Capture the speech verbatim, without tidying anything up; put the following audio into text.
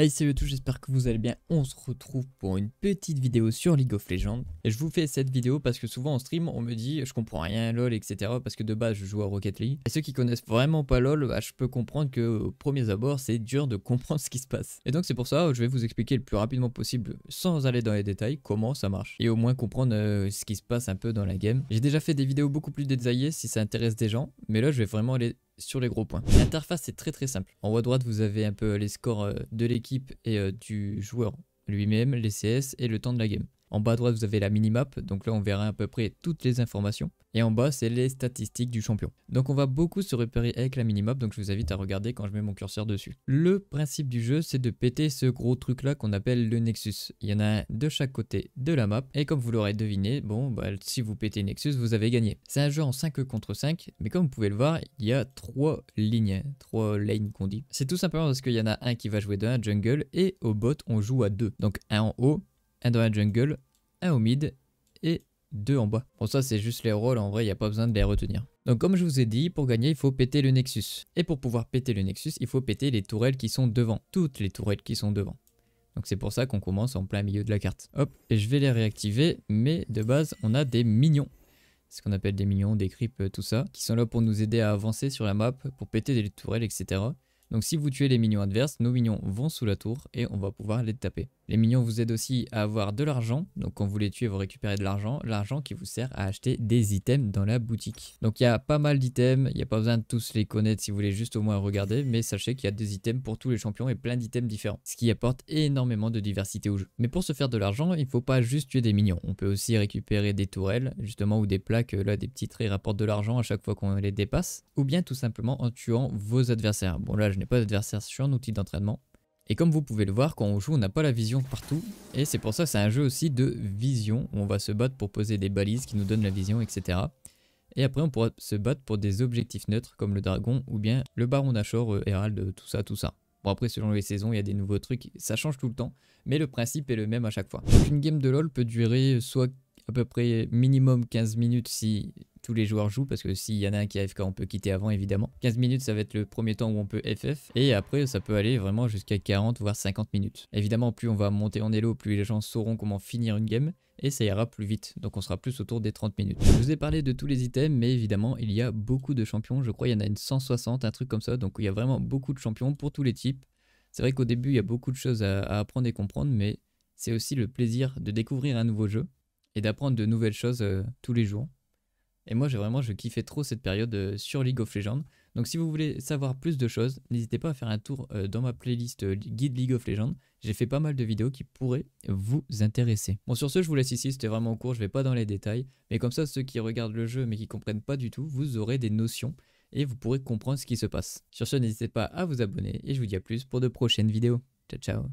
Hey, salut à tous, j'espère que vous allez bien. On se retrouve pour une petite vidéo sur League of Legends. Et je vous fais cette vidéo parce que souvent en stream, on me dit je comprends rien à LoL, et cetera. Parce que de base, je joue à Rocket League. Et ceux qui connaissent vraiment pas LoL, bah, je peux comprendre que au premier abord, c'est dur de comprendre ce qui se passe. Et donc, c'est pour ça, je vais vous expliquer le plus rapidement possible, sans aller dans les détails, comment ça marche. Et au moins comprendre euh, ce qui se passe un peu dans la game. J'ai déjà fait des vidéos beaucoup plus détaillées si ça intéresse des gens. Mais là, je vais vraiment aller sur les gros points. L'interface est très très simple. En haut à droite, vous avez un peu les scores de l'équipe et du joueur lui-même, les C S et le temps de la game. En bas à droite, vous avez la minimap, donc là on verra à peu près toutes les informations. Et en bas, c'est les statistiques du champion. Donc on va beaucoup se repérer avec la minimap, donc je vous invite à regarder quand je mets mon curseur dessus. Le principe du jeu, c'est de péter ce gros truc là qu'on appelle le Nexus. Il y en a un de chaque côté de la map, et comme vous l'aurez deviné, bon, bah, si vous pétez Nexus, vous avez gagné. C'est un jeu en cinq contre cinq, mais comme vous pouvez le voir, il y a trois lignes, trois lanes qu'on dit. C'est tout simplement parce qu'il y en a un qui va jouer dans un jungle, et au bot, on joue à deux. Donc un en haut, un dans la jungle, un au mid et deux en bas. Bon, ça c'est juste les rôles, en vrai il n'y a pas besoin de les retenir. Donc comme je vous ai dit, pour gagner il faut péter le Nexus. Et pour pouvoir péter le Nexus, il faut péter les tourelles qui sont devant. Toutes les tourelles qui sont devant. Donc c'est pour ça qu'on commence en plein milieu de la carte. Hop, et je vais les réactiver, mais de base on a des minions. Ce qu'on appelle des minions, des creeps, tout ça. Qui sont là pour nous aider à avancer sur la map, pour péter des tourelles, et cetera. Donc si vous tuez les minions adverses, nos minions vont sous la tour et on va pouvoir les taper. Les minions vous aident aussi à avoir de l'argent. Donc quand vous les tuez, vous récupérez de l'argent. L'argent qui vous sert à acheter des items dans la boutique. Donc il y a pas mal d'items. Il n'y a pas besoin de tous les connaître si vous voulez juste au moins regarder. Mais sachez qu'il y a des items pour tous les champions et plein d'items différents. Ce qui apporte énormément de diversité au jeu. Mais pour se faire de l'argent, il ne faut pas juste tuer des minions. On peut aussi récupérer des tourelles, justement, ou des plaques. Là, des petits traits rapportent de l'argent à chaque fois qu'on les dépasse. Ou bien tout simplement en tuant vos adversaires. Bon là, je n'ai pas d'adversaire sur un outil d'entraînement. Et comme vous pouvez le voir, quand on joue, on n'a pas la vision partout. Et c'est pour ça que c'est un jeu aussi de vision, où on va se battre pour poser des balises qui nous donnent la vision, et cetera. Et après, on pourra se battre pour des objectifs neutres, comme le dragon ou bien le Baron Nashor, euh, Herald, tout ça, tout ça. Bon, après, selon les saisons, il y a des nouveaux trucs, ça change tout le temps. Mais le principe est le même à chaque fois. Donc, une game de LoL peut durer soit à peu près minimum quinze minutes si tous les joueurs jouent, parce que s'il y en a un qui est A F K, on peut quitter avant évidemment. quinze minutes, ça va être le premier temps où on peut F F, et après ça peut aller vraiment jusqu'à quarante voire cinquante minutes. Évidemment, plus on va monter en elo, plus les gens sauront comment finir une game, et ça ira plus vite, donc on sera plus autour des trente minutes. Je vous ai parlé de tous les items, mais évidemment il y a beaucoup de champions, je crois il y en a une cent soixante, un truc comme ça, donc il y a vraiment beaucoup de champions pour tous les types. C'est vrai qu'au début il y a beaucoup de choses à, à apprendre et comprendre, mais c'est aussi le plaisir de découvrir un nouveau jeu, et d'apprendre de nouvelles choses euh, tous les jours. Et moi, j'ai vraiment, je kiffais trop cette période euh, sur League of Legends. Donc si vous voulez savoir plus de choses, n'hésitez pas à faire un tour euh, dans ma playlist euh, Guide League of Legends. J'ai fait pas mal de vidéos qui pourraient vous intéresser. Bon, sur ce, je vous laisse ici, c'était vraiment court, je vais pas dans les détails. Mais comme ça, ceux qui regardent le jeu mais qui comprennent pas du tout, vous aurez des notions et vous pourrez comprendre ce qui se passe. Sur ce, n'hésitez pas à vous abonner et je vous dis à plus pour de prochaines vidéos. Ciao, ciao.